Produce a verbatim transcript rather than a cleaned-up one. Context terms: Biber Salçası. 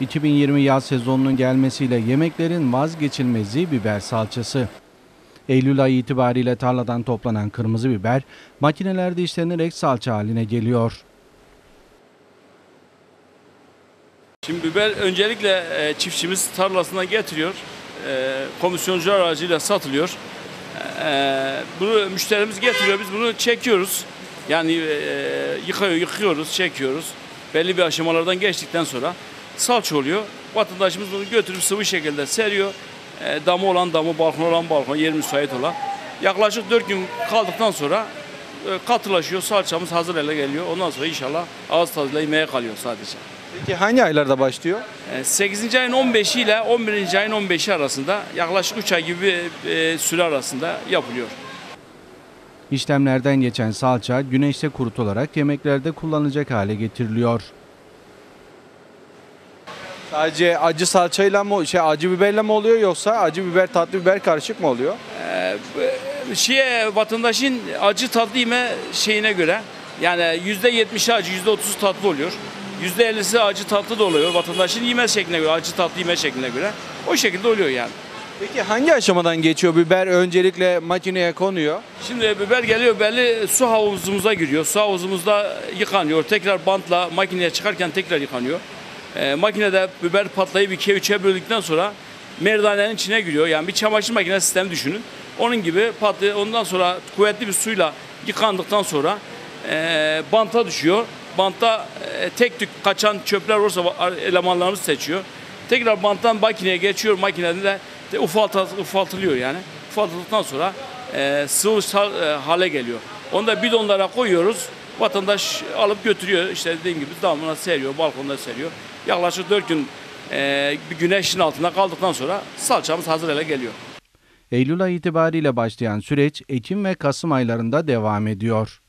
iki bin yirmi yaz sezonunun gelmesiyle yemeklerin vazgeçilmezi biber salçası. Eylül ayı itibariyle tarladan toplanan kırmızı biber makinelerde işlenerek salça haline geliyor. Şimdi biber öncelikle çiftçimiz tarlasına getiriyor, komisyoncular aracıyla satılıyor. Bunu müşterimiz getiriyor, biz bunu çekiyoruz. Yani yıkıyor, yıkıyoruz, çekiyoruz. Belli bir aşamalardan geçtikten sonra salça oluyor. Vatandaşımız bunu götürüp sıvı şekilde seriyor. Damı olan damı, balkon olan balkon, yer müsait olan. Yaklaşık dört gün kaldıktan sonra katılaşıyor, salçamız hazır ele geliyor. Ondan sonra inşallah ağız tadıyla yemeğe kalıyor sadece. Peki hangi aylarda başlıyor? sekizinci ayın on beşi ile on birinci ayın on beşi arasında, yaklaşık üç ay gibi süre arasında yapılıyor. İşlemlerden geçen salça güneşte kurutularak yemeklerde kullanılacak hale getiriliyor. Sadece acı salçayla mı, şey acı biberle mi oluyor, yoksa acı biber tatlı biber karışık mı oluyor? Ee, şeye vatandaşın acı tatlı yeme şeyine göre, yani yüzde yetmişi acı, yüzde otuzu tatlı oluyor. yüzde ellisi acı tatlı da oluyor vatandaşın yeme şekline göre, acı tatlı yeme şekline göre. O şekilde oluyor yani. Peki hangi aşamadan geçiyor biber? Öncelikle makineye konuyor. Şimdi biber geliyor, belli su havuzumuza giriyor. Su havuzumuzda yıkanıyor. Tekrar bantla makineye çıkarken tekrar yıkanıyor. E, makinede biber patlayıp ikiye üçe böldükten sonra merdanenin içine giriyor. Yani bir çamaşır makinesi sistemi düşünün. Onun gibi patlıyor. Ondan sonra kuvvetli bir suyla yıkandıktan sonra e, banta düşüyor. Bantta e, tek tük kaçan çöpler olursa elemanlarımız seçiyor. Tekrar banttan makineye geçiyor. Makinede de De ufalt, ufaltılıyor yani. Ufaltıldıktan sonra e, sıvı sal, e, hale geliyor. Onu da bidonlara koyuyoruz. Vatandaş alıp götürüyor. İşte dediğim gibi damına seriyor, balkonda seriyor. Yaklaşık dört gün e, bir güneşin altında kaldıktan sonra salçamız hazır hale geliyor. Eylül ayı itibariyle başlayan süreç Ekim ve Kasım aylarında devam ediyor.